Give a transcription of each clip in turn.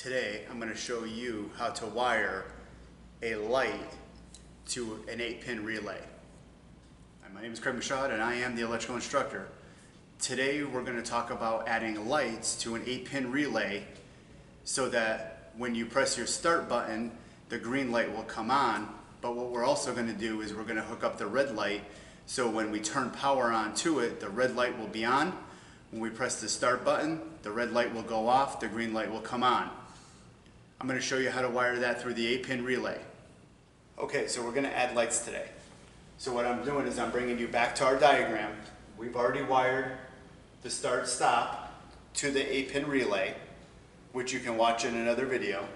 Today, I'm going to show you how to wire a light to an 8-pin relay. Hi, my name is Craig Michaud and I am the electrical instructor. Today, we're going to talk about adding lights to an 8-pin relay so that when you press your start button, the green light will come on. But what we're also going to do is we're going to hook up the red light, so when we turn power on to it, the red light will be on. When we press the start button, the red light will go off, the green light will come on. I'm going to show you how to wire that through the 8-pin relay. Okay, so we're going to add lights today. So what I'm doing is I'm bringing you back to our diagram. We've already wired the start-stop to the 8-pin relay, which you can watch in another video.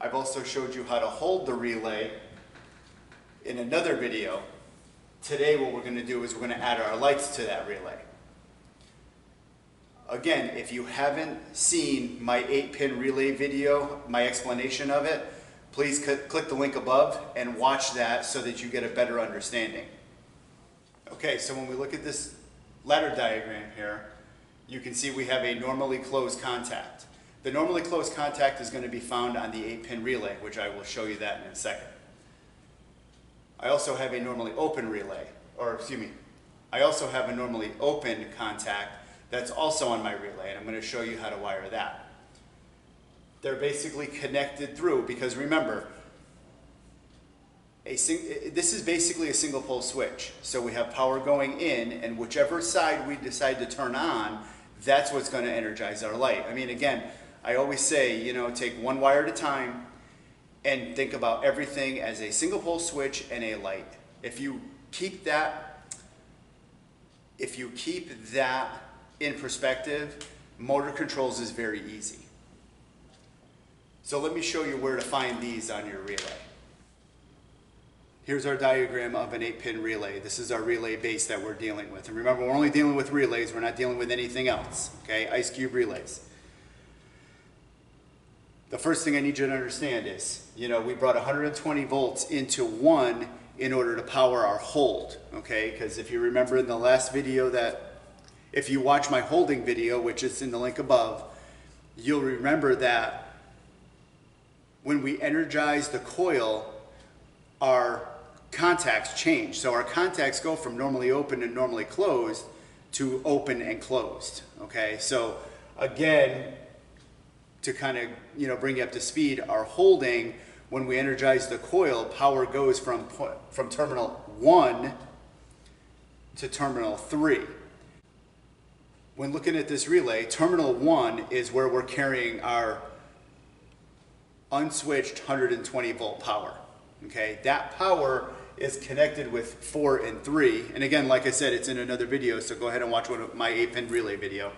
I've also showed you how to hold the relay in another video. Today what we're going to do is we're going to add our lights to that relay. Again, if you haven't seen my 8-pin relay video, my explanation of it, please click the link above and watch that so that you get a better understanding. Okay, so when we look at this ladder diagram here, you can see we have a normally closed contact. The normally closed contact is going to be found on the 8-pin relay, which I will show you that in a second. I also have a normally open relay, or excuse me, I also have a normally open contact that's also on my relay, and I'm going to show you how to wire that. They're basically connected through, because remember, this is basically a single pole switch. So we have power going in, and whichever side we decide to turn on, that's what's going to energize our light. I mean, again, I always say, you know, take one wire at a time and think about everything as a single pole switch and a light. If you keep that in perspective, motor controls is very easy. So let me show you where to find these on your relay. Here's our diagram of an 8-pin relay. This is our relay base that we're dealing with. And remember, we're only dealing with relays, we're not dealing with anything else, okay? Ice Cube relays. The first thing I need you to understand is, you know, we brought 120 volts into one in order to power our hold, okay? Because if you remember in the last video that, if you watch my holding video, which is in the link above, you'll remember that when we energize the coil, our contacts change. So our contacts go from normally open and normally closed to open and closed, okay? So again, to kind of, you know, bring you up to speed, our holding, when we energize the coil, power goes from terminal 1 to terminal 3. When looking at this relay, terminal 1 is where we're carrying our unswitched 120 volt power, okay? That power is connected with 4 and 3, and again, like I said, it's in another video, so go ahead and watch one of my 8-pin relay video.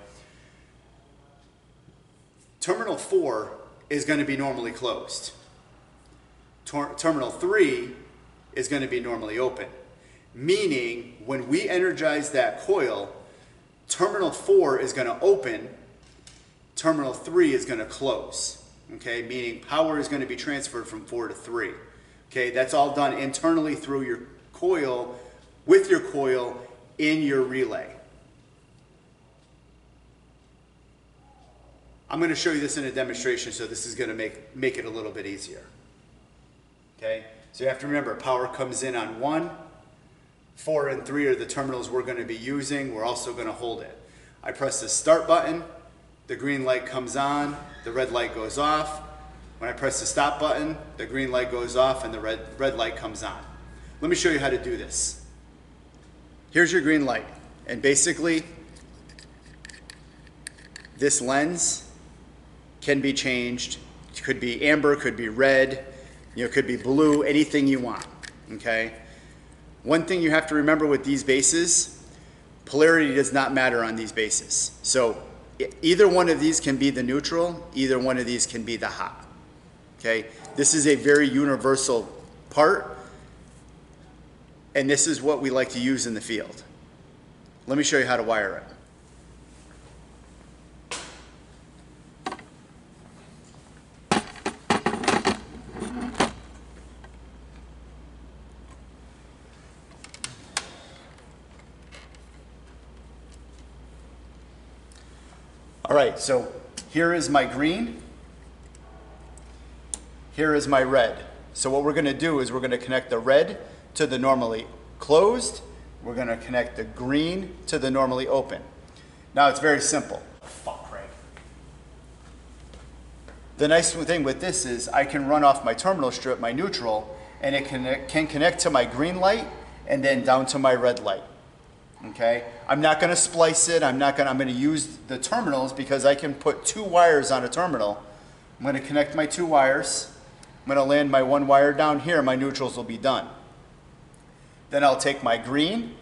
Terminal 4 is going to be normally closed. Terminal 3 is going to be normally open, meaning when we energize that coil, terminal 4 is going to open, terminal 3 is going to close, okay? Meaning power is going to be transferred from 4 to 3, okay? That's all done internally through your coil, with your coil, in your relay. I'm going to show you this in a demonstration, so this is going to make it a little bit easier, okay? So you have to remember, power comes in on 1, 4 and 3 are the terminals we're going to be using. We're also going to hold it. I press the start button, the green light comes on, the red light goes off. When I press the stop button, the green light goes off and the red light comes on. Let me show you how to do this. Here's your green light, and basically this lens can be changed. It could be amber, could be red, you know, could be blue, anything you want, okay? One thing you have to remember with these bases, polarity does not matter on these bases. So either one of these can be the neutral, either one of these can be the hot, okay? This is a very universal part, and this is what we like to use in the field. Let me show you how to wire it. All right, so Here is my green. Here is my red. So what we're going to do is we're going to connect the red to the normally closed. We're going to connect the green to the normally open. Now it's very simple. Fuck, Craig. The nice thing with this is I can run off my terminal strip, my neutral, and it can connect to my green light and then down to my red light. Okay, I'm not going to splice it. I'm going to use the terminals because I can put two wires on a terminal. I'm going to connect my two wires. I'm going to land my one wire down here. My neutrals will be done. Then I'll take my green,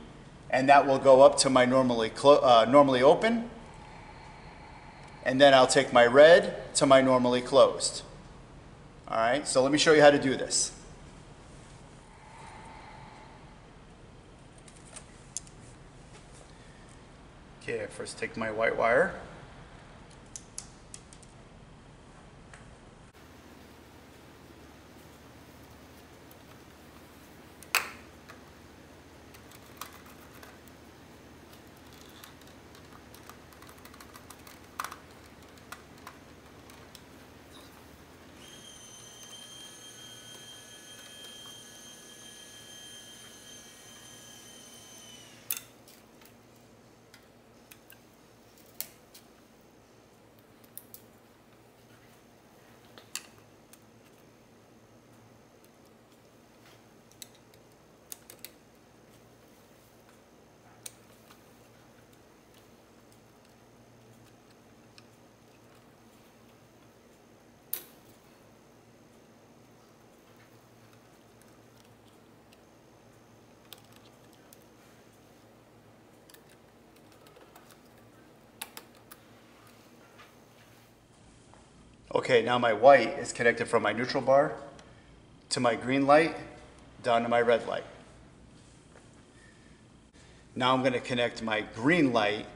and that will go up to my normally open. And then I'll take my red to my normally closed. All right, so let me show you how to do this. Okay, I first take my white wire. Okay, now my white is connected from my neutral bar to my green light, down to my red light. Now I'm going to connect my green light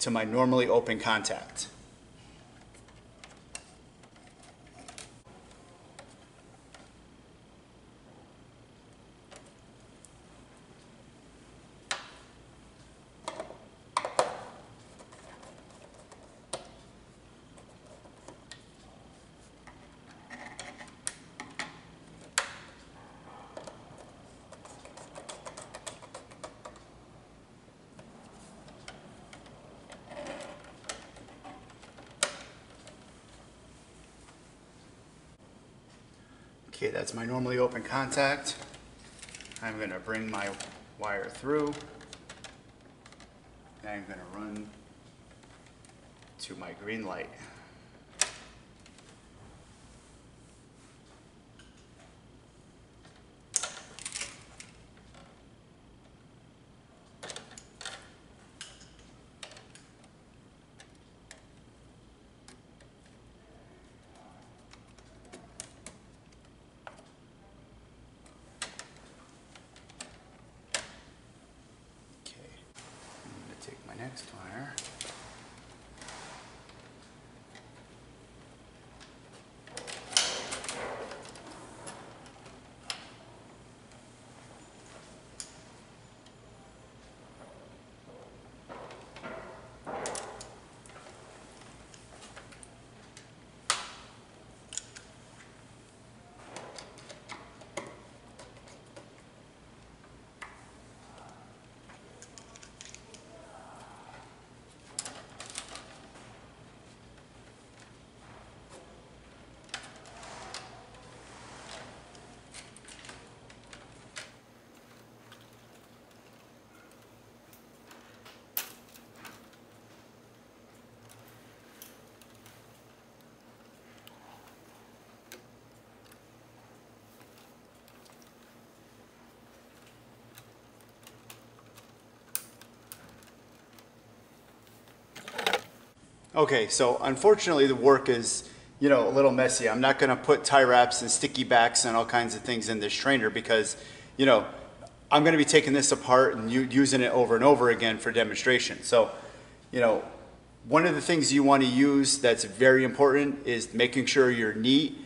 to my normally open contact. Okay, that's my normally open contact. I'm going to bring my wire through. Now I'm going to run to my green light. Next wire. Okay, so unfortunately the work is, you know, a little messy. I'm not going to put tie wraps and sticky backs and all kinds of things in this trainer because, you know, I'm going to be taking this apart and using it over and over again for demonstration. So, you know, one of the things you want to use that's very important is making sure you're neat.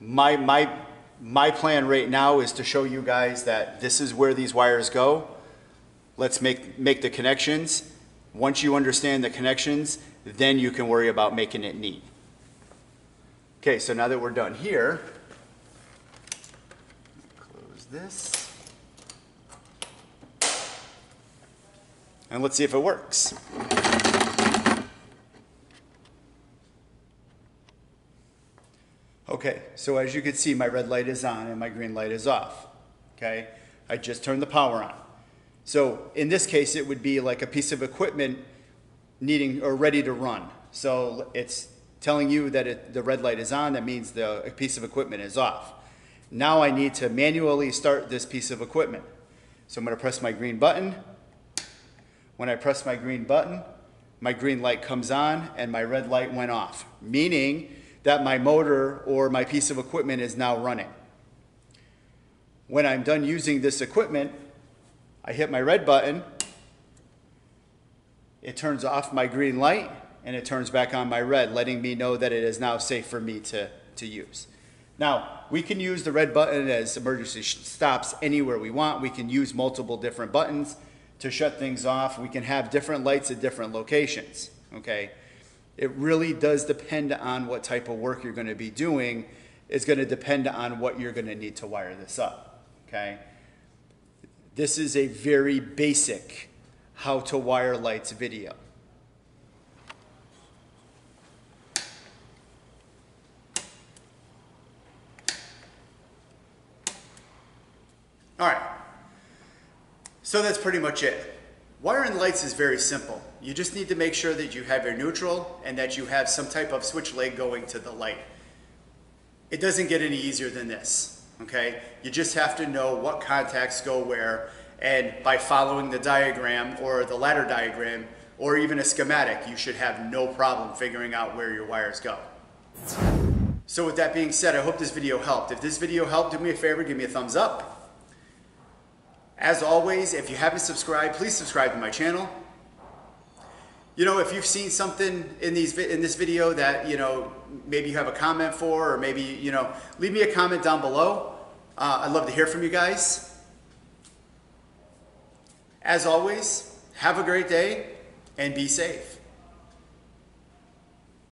My plan right now is to show you guys that this is where these wires go. Let's make the connections. Once you understand the connections, then you can worry about making it neat. Okay, so now that we're done here, close this. And let's see if it works. Okay, so as you can see, my red light is on and my green light is off. Okay, I just turned the power on. So in this case, it would be like a piece of equipment needing or ready to run. So it's telling you that the red light is on, that means the piece of equipment is off. Now I need to manually start this piece of equipment. So I'm gonna press my green button. When I press my green button, my green light comes on and my red light went off, meaning that my motor or my piece of equipment is now running. When I'm done using this equipment, I hit my red button, it turns off my green light, and it turns back on my red, letting me know that it is now safe for me to use. Now, we can use the red button as emergency stops anywhere we want. We can use multiple different buttons to shut things off. We can have different lights at different locations, okay? It really does depend on what type of work you're gonna be doing. It's gonna depend on what you're gonna need to wire this up, okay? This is a very basic how to wire lights video. All right, so that's pretty much it. Wiring lights is very simple. You just need to make sure that you have your neutral and that you have some type of switch leg going to the light. It doesn't get any easier than this, okay? You just have to know what contacts go where, and by following the diagram or the ladder diagram or even a schematic, you should have no problem figuring out where your wires go. So with that being said, I hope this video helped. If this video helped, do me a favor, give me a thumbs up. As always, if you haven't subscribed, please subscribe to my channel. You know, if you've seen something in this video that, you know, maybe you have a comment for, or maybe, you know, leave me a comment down below. I'd love to hear from you guys. As always, have a great day and be safe.